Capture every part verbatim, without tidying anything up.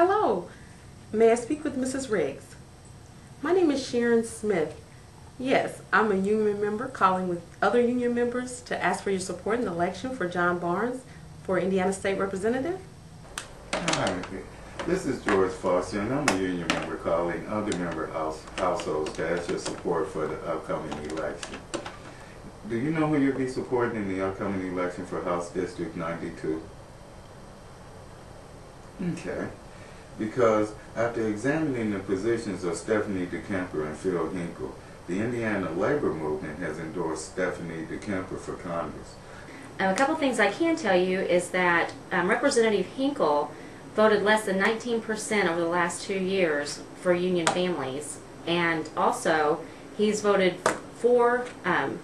Hello, may I speak with Missus Riggs? My name is Sharon Smith. Yes, I'm a union member calling with other union members to ask for your support in the election for John Barnes for Indiana State Representative. Hi, this is George Foster, and I'm a union member calling other member house, households to ask your support for the upcoming election. Do you know who you'll be supporting in the upcoming election for House District ninety-two? Okay. Because after examining the positions of Stephanie De Kemper and Phil Hinkle, the Indiana labor movement has endorsed Stephanie De Kemper for Congress. Um, a couple things I can tell you is that um, Representative Hinkle voted less than nineteen percent over the last two years for union families, and also he's voted for um,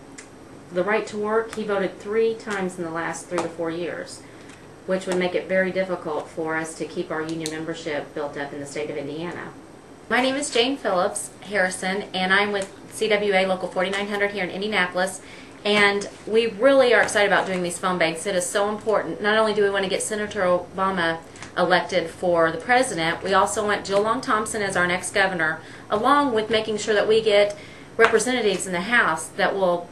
the right to work. He voted three times in the last three to four years, which would make it very difficult for us to keep our union membership built up in the state of Indiana. My name is Jane Phillips Harrison, and I'm with C W A Local forty-nine hundred here in Indianapolis, and we really are excited about doing these phone banks. It is so important. Not only do we want to get Senator Obama elected for the president, we also want Jill Long Thompson as our next governor, along with making sure that we get representatives in the House that will,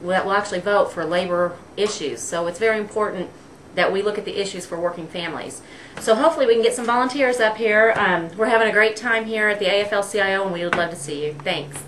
that will actually vote for labor issues. So it's very important that we look at the issues for working families. So hopefully we can get some volunteers up here. Um, we're having a great time here at the A F L C I O, and we would love to see you. Thanks.